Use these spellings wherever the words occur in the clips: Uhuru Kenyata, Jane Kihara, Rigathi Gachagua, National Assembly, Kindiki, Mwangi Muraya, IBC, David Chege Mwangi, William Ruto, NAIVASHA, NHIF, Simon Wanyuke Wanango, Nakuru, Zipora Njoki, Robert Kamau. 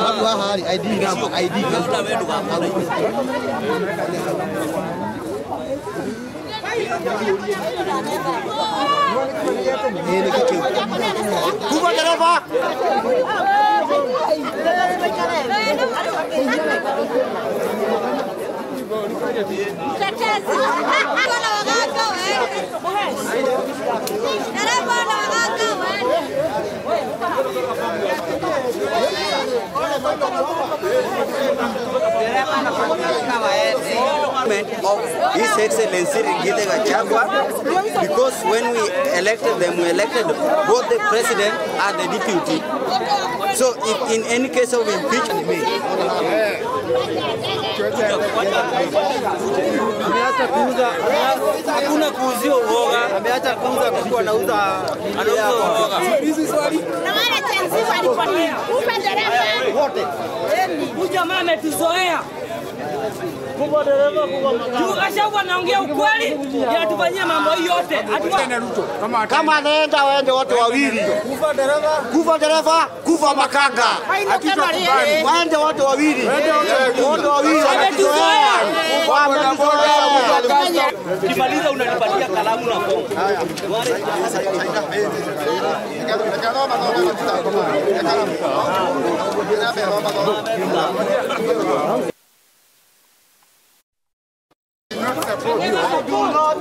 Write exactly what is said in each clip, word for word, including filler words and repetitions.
Hari I D number, I D His Excellency Rigathi Gachagua, because when we elected them, we elected both the president and the deputy. So, if in any case of impeachment, kama naenda waende watu wawili kufa dereva kufa dereva kufa makanga waende watu wawili watu wawili kimaliza unanipatia kalamu na kongo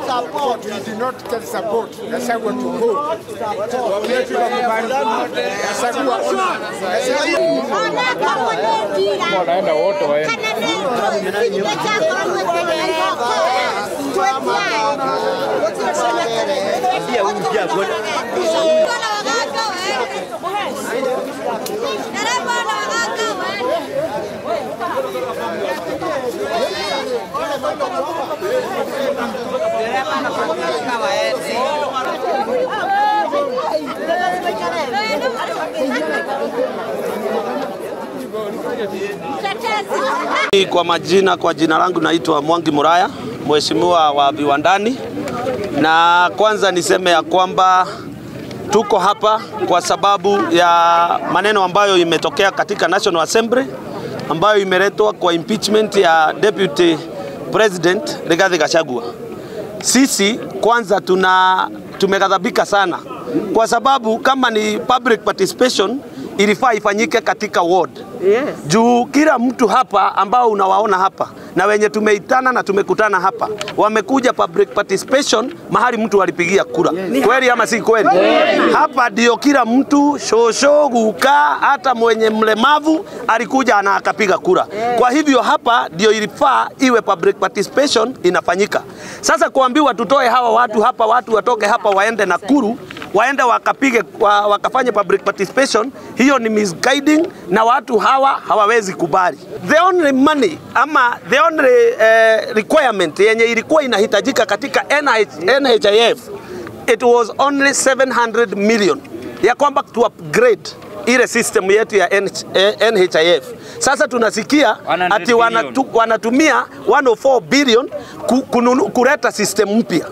Support. We did not get support. That's how we to go. Kwa majina kwa jina langu naitwa Mwangi Muraya, mheshimiwa wa viwandani. Na kwanza niseme ya kwamba tuko hapa kwa sababu ya maneno ambayo imetokea katika National Assembly ambayo imeletwa kwa impeachment ya Deputy President Rigathi Gachagua. Sisi kwanza tuna tumeghadhabika sana kwa sababu kama ni public participation ilifaa ifanyike katika ward. Yes. Juu kila mtu hapa ambao unawaona hapa na wenye tumeitana na tumekutana hapa wamekuja public participation mahali mtu alipigia kura. Yes. Kweli ama si kweli? Yes. Hapa ndio kila mtu shosho guka hata mwenye mlemavu alikuja na akapiga kura. Yes. Kwa hivyo hapa ndio ilifaa iwe public participation inafanyika. Sasa kuambiwa tutoe hawa watu hapa, watu watoke hapa waende Nakuru, waenda wakapige wakafanye public participation, hiyo ni misguiding na watu hawa hawawezi kubali. The only money ama the only uh, requirement yenye ilikuwa inahitajika katika N H I F, it was only seven hundred million ya kwamba to upgrade ile system yetu ya N H I F. Sasa tunasikia ati wanatu, wanatumia one hundred four billion kuleta system mpya.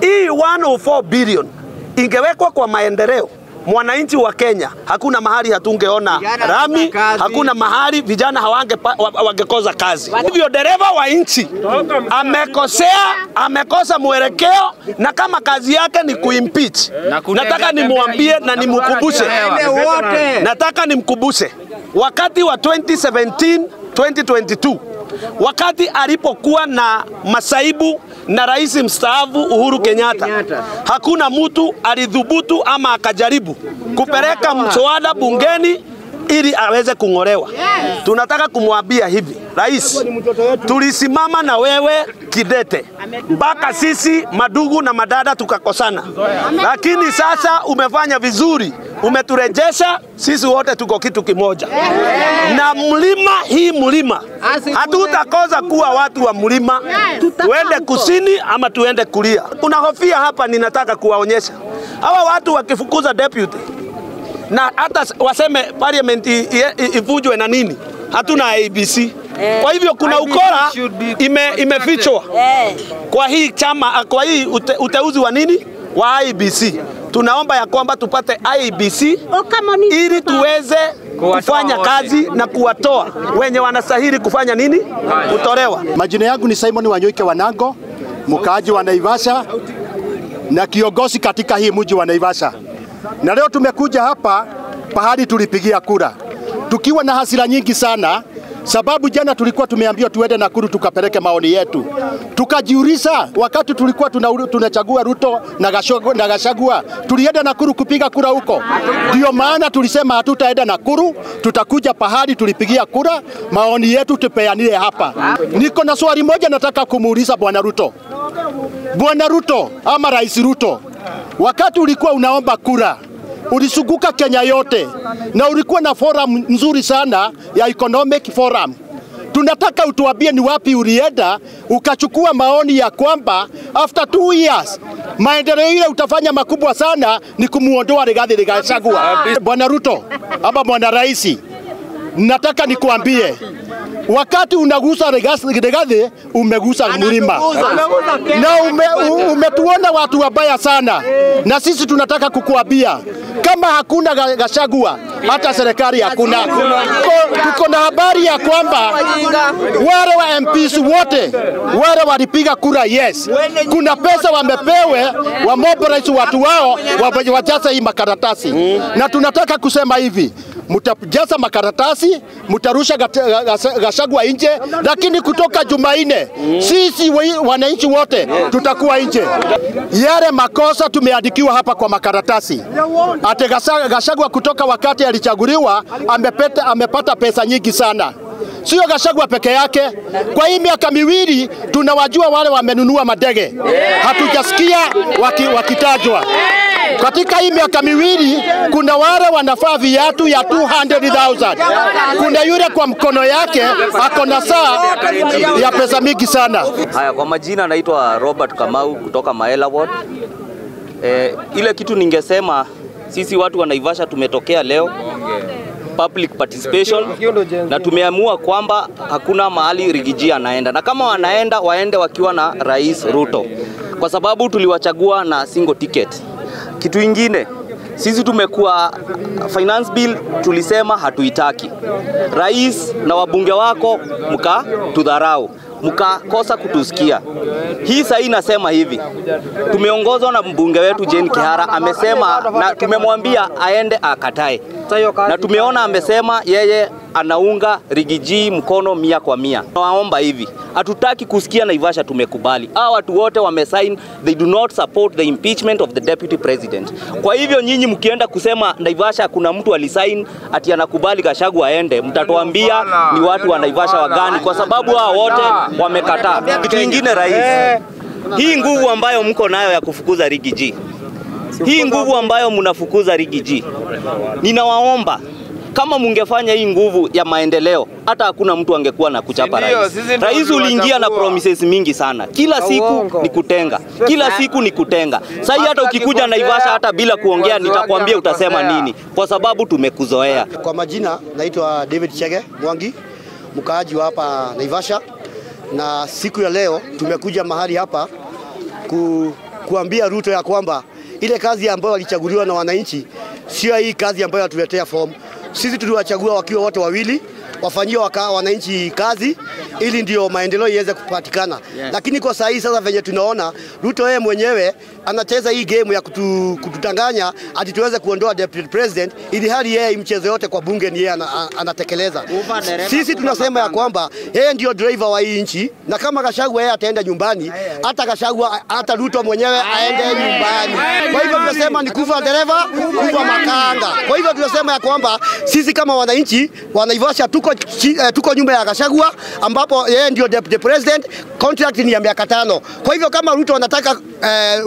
Hii one hundred four billion ingewekwa kwa maendeleo, mwananchi wa Kenya hakuna mahali hatungeona rami, hakuna mahali vijana hawange wangekoza kazi. Hivyo dereva wa nchi amekosea, amekosa mwelekeo, na kama kazi yake ni kuimpeach, nataka nimuambie na nimkumbushe, nataka nimkumbushe wakati wa twenty seventeen twenty twenty-two, wakati alipokuwa na masaibu na rais mstaafu Uhuru Kenyata, hakuna mtu alidhubutu ama akajaribu kupeleka mswada bungeni ili aweze kungolewa. Yes. Tunataka kumwambia hivi, rais, tulisimama na wewe kidete mpaka sisi madugu na madada tukakosana, lakini sasa umefanya vizuri, umeturejesha, sisi wote tuko kitu kimoja. Yeah. Na mlima hii mlima hatutakoza kuwa watu wa mlima. Yeah. Tuende kusini ama tuende kulia. Kuna hofia hapa, ninataka kuwaonyesha hawa watu wakifukuza deputy na hata waseme parliament ivujwe na nini, hatuna I B C. Kwa hivyo kuna ukora ime, imefichwa kwa hii chama, kwa hii ute, uteuzi wa nini wa I B C. Tunaomba ya kwamba tupate I B C ili tuweze kufanya kazi na kuwatoa wenye wanastahili kufanya nini? Kutolewa. Majina yangu ni Simon Wanyuke Wanango, mkaaji wa Naivasha na kiongozi katika hii mji wa Naivasha. Na leo tumekuja hapa pahali tulipigia kura tukiwa na hasira nyingi sana, sababu jana tulikuwa tumeambiwa tuende Nakuru tukapeleke maoni yetu. Tukajiuliza wakati tulikuwa tunachagua Ruto na Gachagua, na Gachagua tulienda Nakuru kupiga kura huko. Ndio maana tulisema hatutaenda Nakuru, tutakuja pahali tulipigia kura, maoni yetu tupeanie hapa. Niko na swali moja nataka kumuuliza Bwana Ruto. Bwana Ruto ama Rais Ruto, wakati ulikuwa unaomba kura ulisunguka Kenya yote na ulikuwa na forum nzuri sana ya economic forum. Tunataka utuambie ni wapi ulienda ukachukua maoni ya kwamba after two years maendeleo ile utafanya makubwa sana ni kumuondoa Rigathi Gachagua. Bwana Ruto ama Bwana Rais, nataka nikuambie wakati unagusa Rigathi umegusa mlima na ume, umetuona watu wabaya sana, na sisi tunataka kukuambia kama hakuna Gachagua hata serikali hakuna. Tuko na habari ya kwamba wale wa M Ps wote wale walipiga kura yes, kuna pesa wamepewe wa mobilize watu wao wajaza hii makaratasi. Na tunataka kusema hivi, mtajaza makaratasi, mtarusha Gachagua nje, lakini kutoka Jumanne sisi wananchi wote tutakuwa nje. Yale makosa tumeandikiwa hapa kwa makaratasi. Ate Gachagua kutoka wakati alichaguliwa amepata amepata pesa nyingi sana. Sio Gachagua peke yake. Kwa hii miaka miwili tunawajua wale wamenunua madege. Hatujasikia waki, wakitajwa. Katika hii miaka miwili kuna wale wanafaa viatu ya two hundred thousand. Kuna yule kwa mkono yake ako na saa ya pesa mingi sana. Haya, kwa majina naitwa Robert Kamau kutoka Maela Ward. Eh, ile kitu ningesema sisi watu wa Naivasha tumetokea leo public participation na tumeamua kwamba hakuna mahali Rigiji anaenda, na kama wanaenda waende wakiwa na Rais Ruto, kwa sababu tuliwachagua na single ticket. Kitu ingine, sisi tumekuwa finance bill tulisema hatuitaki. Rais na wabunge wako mka tudharau, mka kosa kutusikia. Hii saa inasema hivi, tumeongozwa na mbunge wetu Jane Kihara, amesema na tumemwambia aende akatae. Na tumeona amesema yeye anaunga Rigiji mkono mia kwa mia. Naomba hivi, hatutaki kusikia Naivasha tumekubali. Hawa watu wote wamesign, they do not support the impeachment of the deputy president. Kwa hivyo nyinyi mkienda kusema Naivasha kuna mtu alisign ati anakubali Gachagua aende, mtatuambia ni watu wa Naivasha wagani, kwa sababu hawa wote wamekataa. Kitu kingine, Rais, hii nguvu ambayo mko nayo ya kufukuza Rigiji, hii nguvu ambayo mnafukuza Rigiji, ninawaomba kama mungefanya hii nguvu ya maendeleo hata hakuna mtu angekuwa na kuchapa Rais. Rais uliingia na promises mingi sana. Kila siku ni kutenga. Kila siku ni kutenga. Sasa hata ukikuja Naivasha hata bila kuongea nitakwambia utasema nini, kwa sababu tumekuzoea. Kwa majina naitwa David Chege Mwangi, mkaaji wa hapa Naivasha, na siku ya leo tumekuja mahali hapa ku, kuambia Ruto ya kwamba ile kazi ambayo alichaguliwa na wananchi sio hii kazi ambayo atuletea form. Sisi tuliwachagua wakiwa wote wawili, wafanyia waka wananchi kazi ili ndio maendeleo iweze kupatikana. Yes. Lakini kwa saa hii sasa venye tunaona Ruto yeye mwenyewe anacheza hii game ya kutu, kututanganya hadi tuweze kuondoa deputy president, ili hali yeye mchezo yote kwa bunge ni yeye anatekeleza. Sisi tunasema ya kwamba yeye ndio driver wa hii nchi, na kama Gachagua yeye ataenda nyumbani, hata Gachagua hata Ruto mwenyewe aende nyumbani. Kwa hivyo tunasema ni kufa dereva, kufa makanga. Kwa hivyo tunasema ya kwamba sisi kama wananchi Wanaivasha tuko uh, tuko nyumba ya Gachagua, ambapo yeye ndio deputy president, contract ni ya miaka tano. Kwa hivyo kama Ruto anataka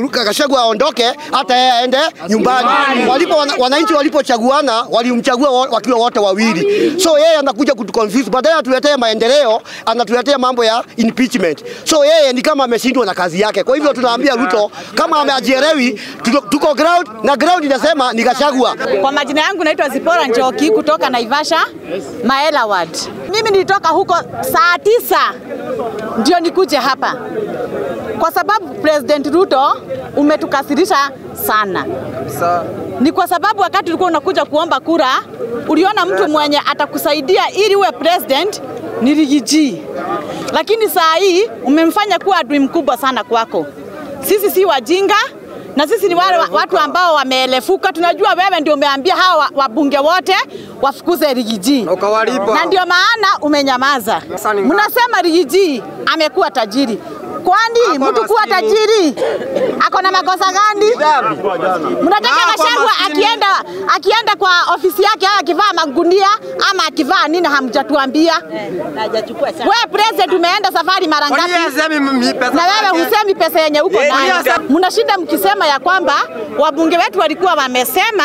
uh, Gachagua aondoke, hata yeye aende nyumbani. Walipo wananchi walipochaguana walimchagua wakiwa wote wawili. So yeye anakuja kutuconfuse, badala atuletee maendeleo anatuletea mambo ya impeachment. So yeye ni kama ameshindwa na kazi yake. Kwa hivyo tunaambia Ruto kama amejielewi, tuko ground na ground inasema ni Gachagua. Kwa majina yangu naitwa Zipora Njoki kutoka Naivasha Maela Ward. Mimi nilitoka huko saa tisa ndio nikuje hapa, kwa sababu President Ruto umetukasirisha sana. Ni kwa sababu wakati ulikuwa unakuja kuomba kura, uliona mtu mwenye atakusaidia ili uwe president ni Rigiji. Lakini saa hii umemfanya kuwa adui mkubwa sana kwako. Sisi si wajinga, na sisi ni wale watu ambao wameelefuka. Tunajua wewe ndio umeambia hawa wabunge wote wafukuze Rigiji. Na ndio maana umenyamaza. Mnasema Rigiji amekuwa tajiri. Kwani mtu kuwa tajiri akona makosa gani? Mnataka Gachagua akienda akienda kwa ofisi yake haya akivaa magunia ama akivaa nini hamjatuambia? Wewe president umeenda safari mara ngapi? Na wewe husemi pesa yenye uko nayo. Mnashinda mkisema ya kwamba wabunge wetu walikuwa wamesema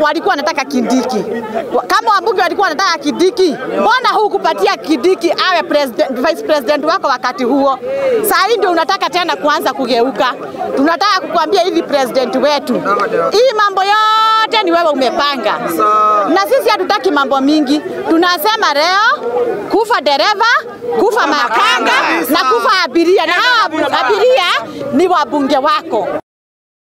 walikuwa wanataka Kindiki. Kama wabunge walikuwa wanataka Kindiki, mbona hukupatia Kindiki awe president, vice president wako wakati huo? Sasa hii ndio unataka tena kuanza kugeuka. Tunataka kukuambia hivi president wetu, hii mambo yote ni wewe umepanga. Na sisi hatutaki mambo mingi. Tunasema leo kufa dereva, kufa makanga na kufa abiria. Na abiria ni wabunge wako.